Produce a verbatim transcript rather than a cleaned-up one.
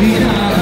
olvidar.